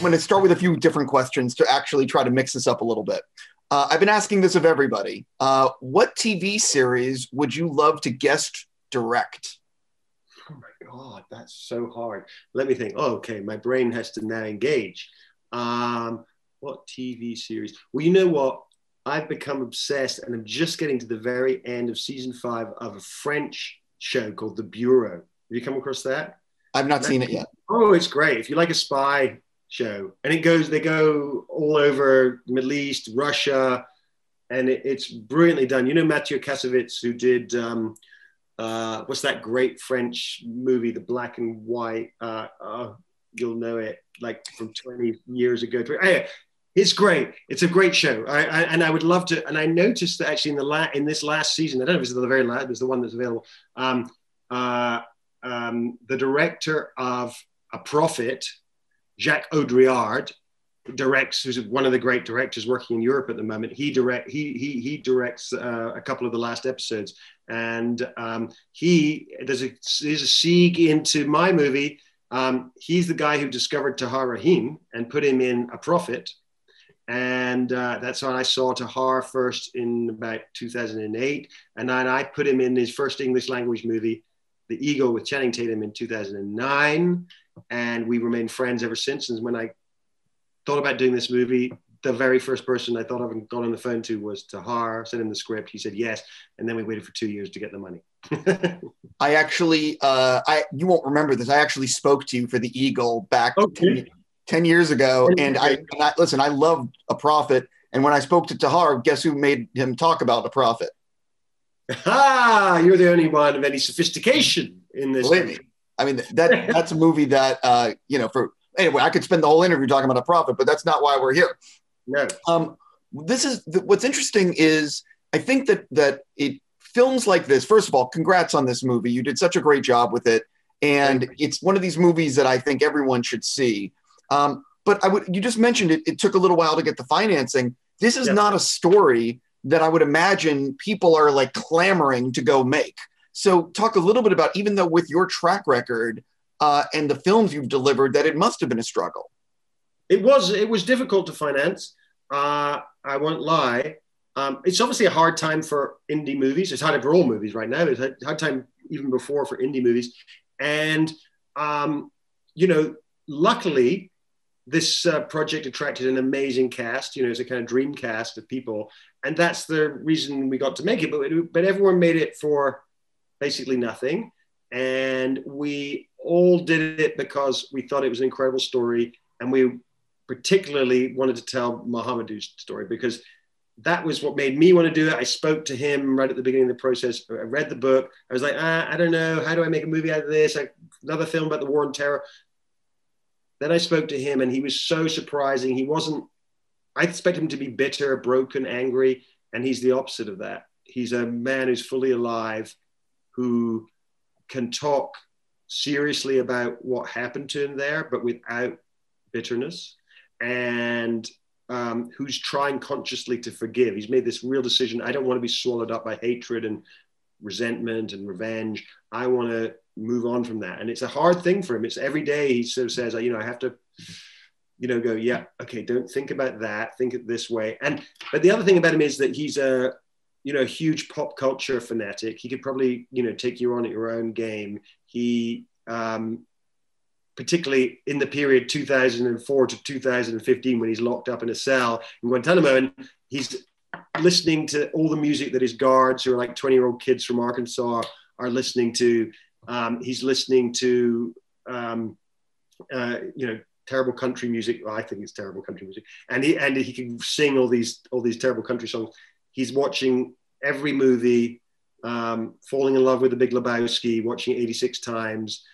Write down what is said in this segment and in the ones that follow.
going to start with a few different questions to actually try to mix this up a little bit. I've been asking this of everybody. What TV series would you love to guest direct? Oh my God, that's so hard. Let me think. Oh, okay, my brain has to now engage. What TV series? Well, you know what? I've become obsessed, and I'm just getting to the very end of season 5 of a French show called The Bureau. Have you come across that? I've not seen it yet. Oh, it's great. If you like a spy show, and it goes, they go all over the Middle East, Russia, and it's brilliantly done. You know Matthieu Kassovitz, who did what's that great French movie, The Black and White? You'll know it, like from 20 years ago. Anyway, it's great. It's a great show. And I would love to. And I noticed that actually in this last season, I don't know if it's the very last, there's the one that's available. The director of A Prophet, Jacques Audriard, directs, who's one of the great directors working in Europe at the moment. He directs a couple of the last episodes, and there's a segue into my movie. He's the guy who discovered Tahar Rahim and put him in A Prophet, and that's how I saw Tahar first in about 2008, and then I put him in his first English language movie, The Eagle, with Channing Tatum in 2009, and we remained friends ever since. And when I thought about doing this movie, the very first person I thought of and got on the phone to was Tahar, sent him the script, he said yes, and then we waited for 2 years to get the money. I actually, you won't remember this, I actually spoke to you for The Eagle back 10 years ago, and I listen, I loved A Prophet, and when I spoke to Tahar, guess who made him talk about A Prophet? Ah, you're the only one of any sophistication in this. Believe me. I mean, that's a movie that, anyway, I could spend the whole interview talking about A Prophet, but that's not why we're here. No. What's interesting is I think that films like this, first of all, congrats on this movie. You did such a great job with it. And it's one of these movies that I think everyone should see. But you just mentioned it took a little while to get the financing. This is not a story that I would imagine people are like clamoring to go make. So talk a little bit about, even though with your track record and the films you've delivered, that it must've been a struggle. It was difficult to finance. I won't lie. It's obviously a hard time for indie movies. It's hard for all movies right now. It's a hard time even before for indie movies. And, luckily this project attracted an amazing cast. It's a kind of dream cast of people. And that's the reason we got to make it. But everyone made it for basically nothing. And we all did it because we thought it was an incredible story. And we particularly wanted to tell Mohamedou's story because that was what made me want to do it. I spoke to him right at the beginning of the process. I read the book. I was like, I don't know. How do I make a movie out of this? Another film about the war on terror. Then I spoke to him and he was so surprising. I expect him to be bitter, broken, angry, and he's the opposite of that. He's a man who's fully alive, who can talk seriously about what happened to him there, but without bitterness, and who's trying consciously to forgive. He's made this real decision. I don't want to be swallowed up by hatred and resentment and revenge. I want to move on from that. And it's a hard thing for him. It's every day he sort of says, I have to... go, yeah, okay, don't think about that, think it this way. But the other thing about him is that he's a, huge pop culture fanatic. He could probably, take you on at your own game. He, particularly in the period 2004 to 2015, when he's locked up in a cell in Guantanamo, and he's listening to all the music that his guards, who are like 20-year-old kids from Arkansas, are listening to. He's listening to, terrible country music. Well, I think it's terrible country music, and he can sing all these terrible country songs. He's watching every movie, falling in love with The Big Lebowski, watching it 86 times,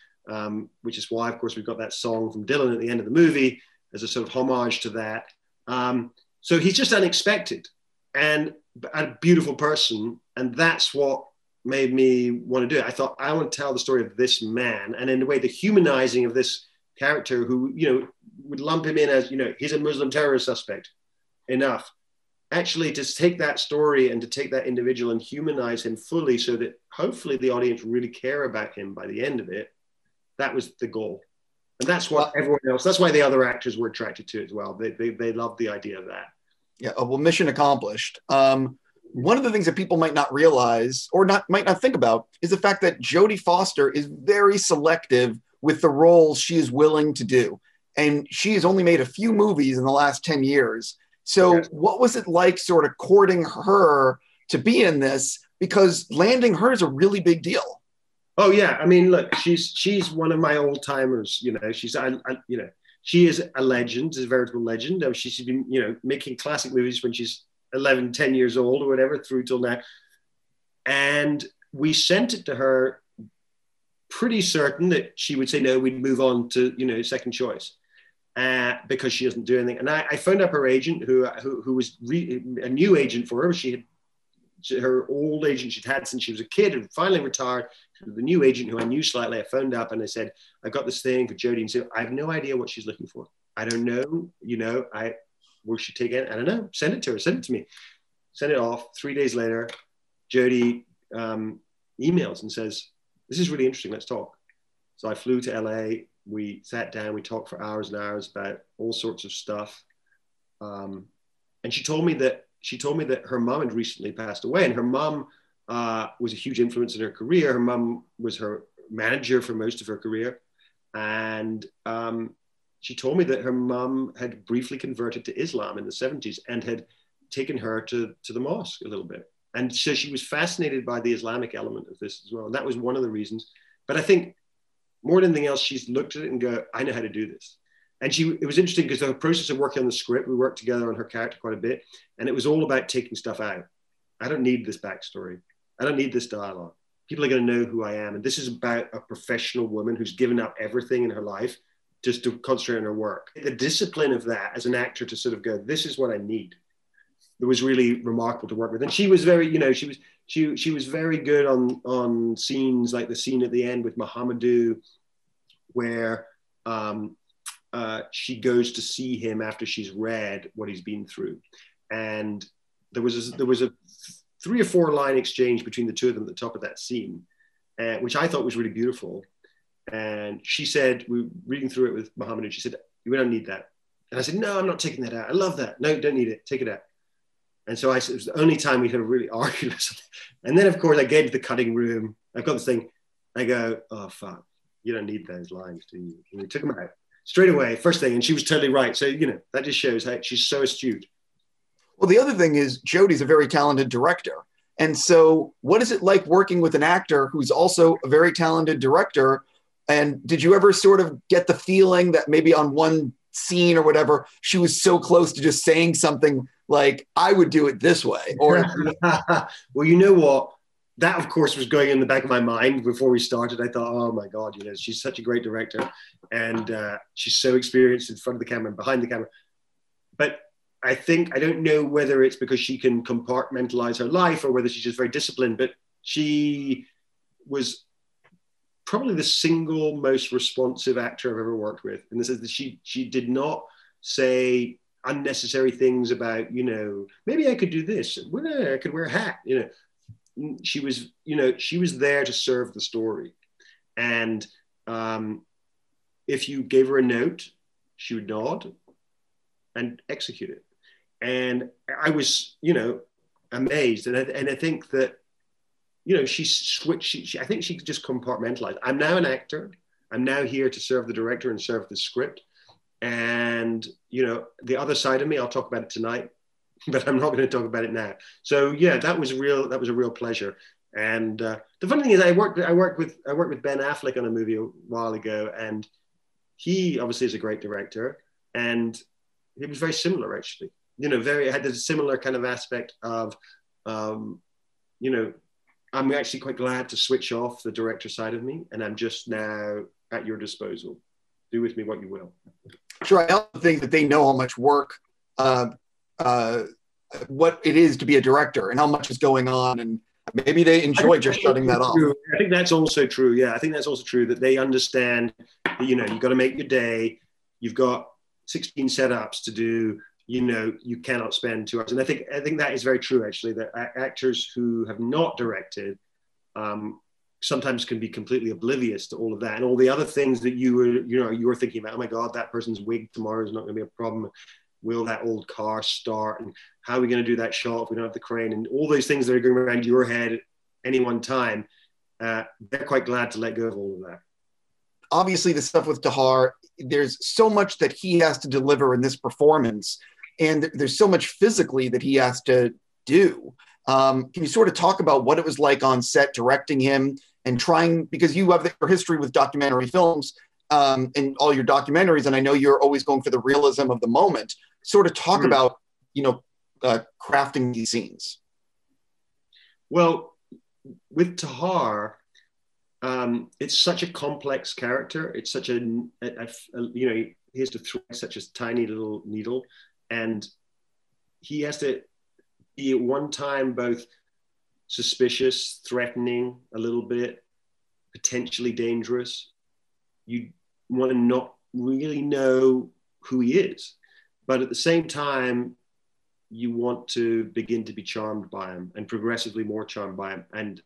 which is why, of course, we've got that song from Dylan at the end of the movie as a sort of homage to that. So he's just unexpected and a beautiful person, and that's what made me want to do it. I thought, I want to tell the story of this man, and in a way, the humanizing of this character who, would lump him in as, he's a Muslim terrorist suspect, enough. Actually, to take that story and to take that individual and humanize him fully so that hopefully the audience really care about him by the end of it, that was the goal. And that's what everyone else, that's why the other actors were attracted to it as well. They loved the idea of that. Yeah, well, mission accomplished. One of the things that people might not realize or might not think about is the fact that Jodie Foster is very selective with the roles she is willing to do. And she has only made a few movies in the last 10 years. So what was it like sort of courting her to be in this? Because landing her is a really big deal. Oh yeah, I mean, look, she's one of my all-timers. You know, she is a legend, is a veritable legend. She's been, you know, making classic movies when she's 11, 10 years old or whatever through till now. And we sent it to her, pretty certain that she would say no. We'd move on to, you know, second choice because she doesn't do anything. And I phoned up her agent, who was a new agent for her. She had. Her old agent she'd had since she was a kid and finally retired. The new agent who I knew slightly, I phoned up and I said, I got this thing for Jodie. And said, I have no idea what she's looking for. I don't know, you know, where she take it. I don't know, send it to her, send it to me. Send it off. 3 days later, Jodie emails and says, this is really interesting, let's talk. So I flew to LA, we sat down, we talked for hours and hours about all sorts of stuff. And she told me that her mom had recently passed away, and her mom was a huge influence in her career. Her mom was her manager for most of her career. And she told me that her mom had briefly converted to Islam in the 70s and had taken her to the mosque a little bit. And so she was fascinated by the Islamic element of this as well. And that was one of the reasons. But I think more than anything else, she's looked at it and go, I know how to do this. And it was interesting because the process of working on the script, we worked together on her character quite a bit, and it was all about taking stuff out. I don't need this backstory. I don't need this dialogue. People are going to know who I am. And this is about a professional woman who's given up everything in her life just to concentrate on her work. The discipline of that as an actor to sort of go, this is what I need. It was really remarkable to work with. And she was very, you know, she was very good on scenes like the scene at the end with Mohamedou, where, she goes to see him after she's read what he's been through. And there was a 3 or 4 line exchange between the two of them at the top of that scene, which I thought was really beautiful. And she said, we were reading through it with Mohamedou, she said, we don't need that. And I said, no, I'm not taking that out. I love that. No, don't need it. Take it out. And so it was the only time we had a really argued. And then, of course, I get to the cutting room. I've got this thing. I go, oh, fuck. You don't need those lines, do you? And we took them out. Straight away, first thing, and she was totally right. So, you know, that just shows how she's so astute. Well, the other thing is Jodie's a very talented director. And so what is it like working with an actor who's also a very talented director? And did you ever sort of get the feeling that maybe on one scene or whatever, she was so close to just saying something like, I would do it this way? Or well, you know what? That, of course, was going in the back of my mind before we started. I thought, oh, my God, you know, she's such a great director. And she's so experienced in front of the camera and behind the camera. But I don't know whether it's because she can compartmentalize her life or whether she's just very disciplined. But she was probably the single most responsive actor I've ever worked with. In the sense that she did not say unnecessary things about, you know, maybe I could do this. I could wear a hat, you know. She was there to serve the story. And if you gave her a note, she would nod and execute it. And I was, you know, amazed. And I think that, you know, she switched, I think she just compartmentalized. I'm now an actor. I'm now here to serve the director and serve the script. And, you know, the other side of me, I'll talk about it tonight, but I'm not going to talk about it now. So yeah, that was a real pleasure. And the funny thing is I worked with Ben Affleck on a movie a while ago, and he obviously is a great director, and it was very similar actually, you know, had this similar kind of aspect of, you know, I'm actually quite glad to switch off the director side of me. And I'm just now at your disposal. Do with me what you will. Sure. I also think that they know how much work, what it is to be a director and how much is going on, and maybe they enjoy just shutting that off. I think that's also true. Yeah, I think that's also true that they understand that, you know, you've got to make your day. You've got 16 setups to do. You know, you cannot spend 2 hours. And I think that is very true actually. That actors who have not directed sometimes can be completely oblivious to all of that and all the other things that you were, you know, you were thinking about, oh my God, that person's wig tomorrow is not going to be a problem. Will that old car start? And how are we going to do that shot if we don't have the crane? And all those things that are going around your head at any one time, they're quite glad to let go of all of that. Obviously the stuff with Tahar, there's so much that he has to deliver in this performance, and there's so much physically that he has to do. Can you sort of talk about what it was like on set directing him and trying, because you have your history with documentary films and all your documentaries, and I know you're always going for the realism of the moment, sort of talk about, you know, crafting these scenes. Well, with Tahar, it's such a complex character. It's such a you know, he has to thread such a tiny little needle, and he has to be at one time both suspicious, threatening a little bit, potentially dangerous. You want to not really know who he is, but at the same time, you want to begin to be charmed by him and progressively more charmed by him and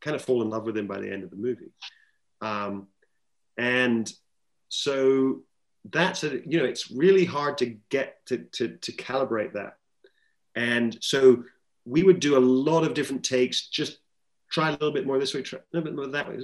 kind of fall in love with him by the end of the movie. And so that's, you know, it's really hard to get to calibrate that. And so we would do a lot of different takes, just try a little bit more this way, try a little bit more that way.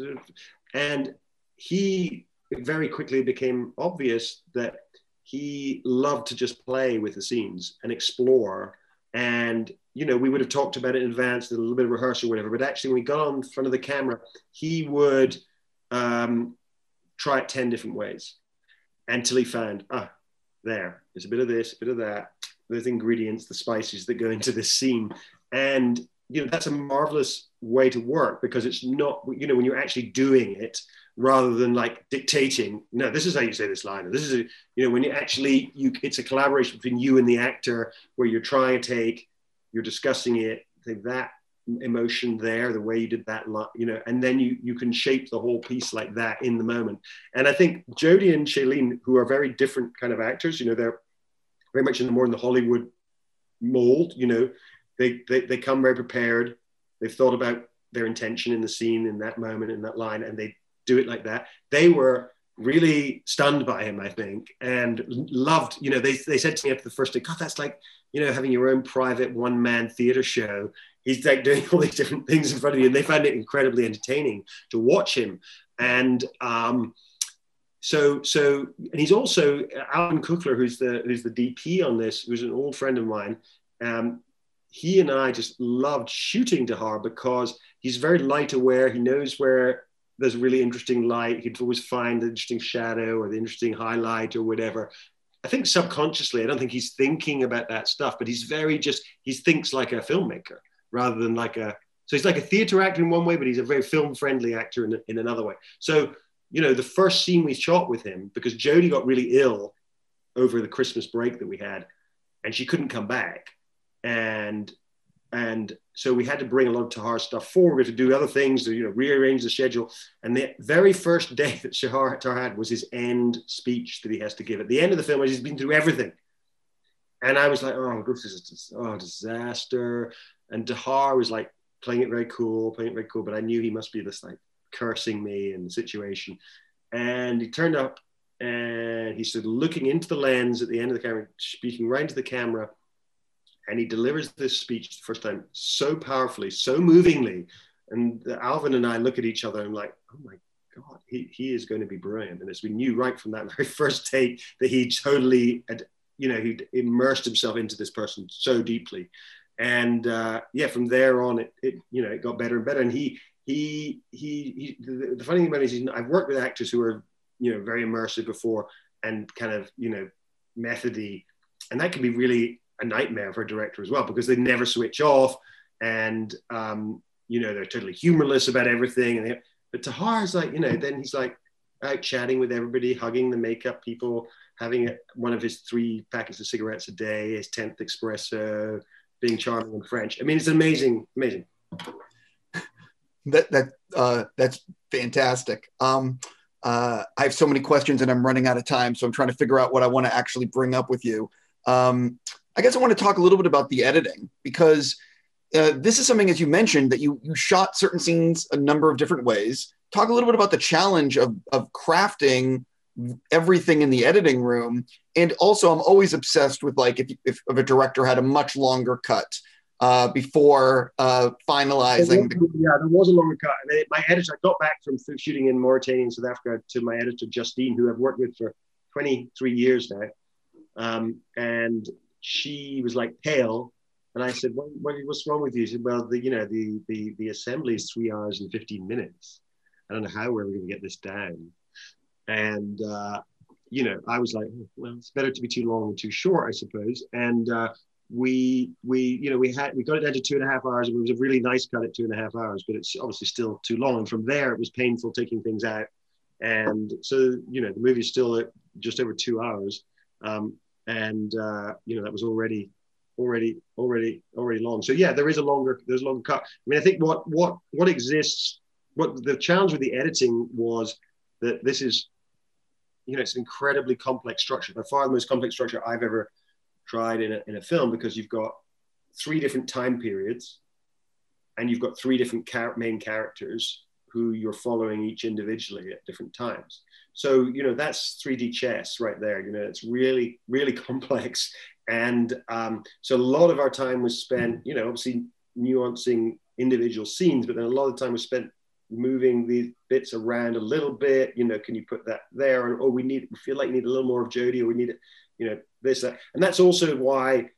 And he very quickly became obvious that he loved to just play with the scenes and explore. And, you know, we would have talked about it in advance, did a little bit of rehearsal or whatever, but actually when we got on in front of the camera, he would try it 10 different ways until he found, there, there's a bit of this, a bit of that, those ingredients, the spices that go into this scene. And, you know, that's a marvelous way to work, because it's not, you know, when you're actually doing it, rather than like dictating, no, this is how you say this line. Or this is, a, you know, when you actually, it's a collaboration between you and the actor where you're trying to take, you're discussing it, that emotion there, the way you did that, you know, and then you can shape the whole piece like that in the moment. And I think Jodie and Shailene, who are very different kind of actors, you know, they're very much more in the Hollywood mold, you know, they come very prepared. They've thought about their intention in the scene in that moment, in that line, and they do it like that. They were really stunned by him, I think, and loved, you know, they said to me after the first day, God, that's like, you know, having your own private one-man theater show. He's like doing all these different things in front of you, and they found it incredibly entertaining to watch him. And and he's also, Alan Cookler, who's the DP on this, who's an old friend of mine, he and I just loved shooting Tahar because he's very light aware. He knows where there's really interesting light. He'd always find the interesting shadow or the interesting highlight or whatever. I think subconsciously, I don't think he's thinking about that stuff, but he's very just, he thinks like a filmmaker rather than like a, so he's like a theater actor in one way, but he's a very film friendly actor in another way. So, you know, the first scene we shot with him, because Jodie got really ill over the Christmas break that we had and she couldn't come back. And so we had to bring a lot of Tahar stuff forward to do other things, to, you know, rearrange the schedule. And the very first day that Tahar had was his end speech that he has to give at the end of the film, as he's been through everything. And I was like, oh, this is a disaster. And Tahar was like playing it very cool. But I knew he must be this like cursing me and the situation. And he turned up and he stood looking into the lens at the end of the camera, speaking right into the camera. And he delivers this speech the first time so powerfully, so movingly. And Alvin and I look at each other and like, oh my God, he is going to be brilliant. And as we knew right from that very first take that he totally, had, you know, he'd immersed himself into this person so deeply. And yeah, from there on, it got better and better. And the funny thing about it is I've worked with actors who are, you know, very immersive before and kind of, you know, methody. And that can be really a nightmare for a director as well, because they never switch off and, you know, they're totally humorless about everything. And but Tahar's like, you know, then he's like out chatting with everybody, hugging the makeup people, having one of his 3 packets of cigarettes a day, his 10th espresso, being charming in French. I mean, it's amazing, amazing. That's fantastic. I have so many questions and I'm running out of time. So I'm trying to figure out what I want to actually bring up with you. I guess I want to talk a little bit about the editing, because this is something, as you mentioned, that you shot certain scenes a number of different ways. Talk a little bit about the challenge of crafting everything in the editing room. And also, I'm always obsessed with, like, if a director had a much longer cut before finalizing. There was a longer cut. And my editor, I got back from shooting in Mauritania and South Africa to my editor, Justine, who I've worked with for 23 years now. And she was like pale. And I said, what's wrong with you? She said, well, the assembly is 3 hours and 15 minutes. I don't know how we're going to get this down. And, I was like, well, it's better to be too long and too short, I suppose. And we got it down to 2.5 hours. It was a really nice cut at 2.5 hours, but it's obviously still too long. And from there, it was painful taking things out. And so, the movie is still at just over 2 hours. That was already long. So yeah, there's a longer cut. I mean, I think what exists, what the challenge with the editing was that this is, it's an incredibly complex structure, by far the most complex structure I've ever tried in a film, because you've got 3 different time periods and you've got 3 different main characters who you're following each individually at different times. So, that's 3D chess right there. It's really, really complex. And so a lot of our time was spent, obviously nuancing individual scenes, but then a lot of time was spent moving these bits around a little bit. Can you put that there? Or we feel like we need a little more of Jodie, or we need, this, that. And that's also why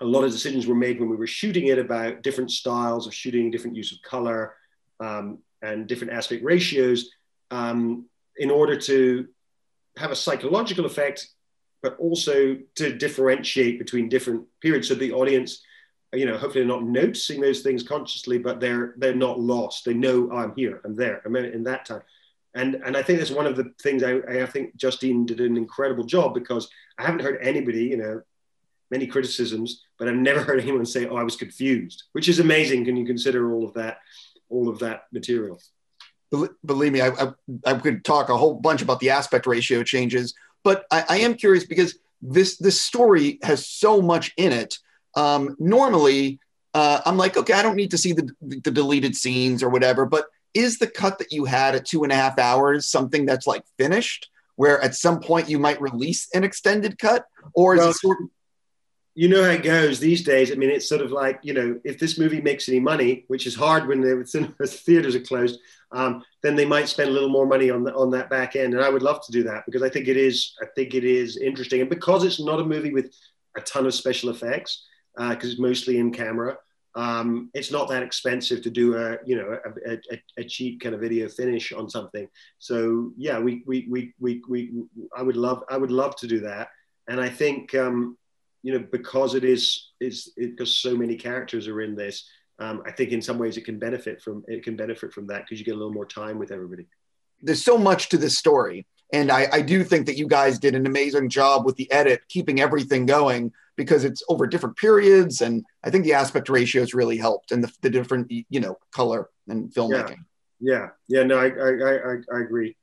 a lot of decisions were made when we were shooting it about different styles of shooting, different use of color, and different aspect ratios, in order to have a psychological effect, but also to differentiate between different periods, so the audience, hopefully not noticing those things consciously, but they're not lost. They know, oh, I'm here, I'm there, I'm in that time. And I think that's one of the things I think Justine did an incredible job, because I haven't heard anybody, many criticisms, but I've never heard anyone say, oh, I was confused, which is amazing. Can you consider all of that material? Believe me, I could talk a whole bunch about the aspect ratio changes, but I am curious, because this story has so much in it. Normally, I'm like, okay, I don't need to see the deleted scenes or whatever, but is the cut that you had at 2.5 hours something that's like finished, where at some point you might release an extended cut? Or is it sort of... You know how it goes these days. I mean, it's sort of like, if this movie makes any money, which is hard when the theaters are closed, then they might spend a little more money on that back end. And I would love to do that, because I think it is interesting. And because it's not a movie with a ton of special effects, because it's mostly in camera, it's not that expensive to do a cheap kind of video finish on something. So yeah, I would love to do that. And I think, because because so many characters are in this, I think in some ways it can benefit from that, because you get a little more time with everybody. There's so much to this story. And I do think that you guys did an amazing job with the edit, keeping everything going, because it's over different periods. And I think the aspect ratios really helped, and the different, color and filmmaking. Yeah. No, I agree.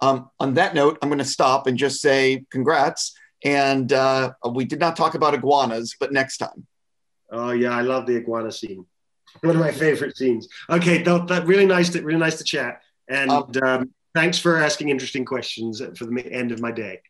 On that note, I'm going to stop and just say congrats. And we did not talk about iguanas, but next time. Oh yeah, I love the iguana scene. One of my favorite scenes. Okay, really nice to chat. And thanks for asking interesting questions for the end of my day.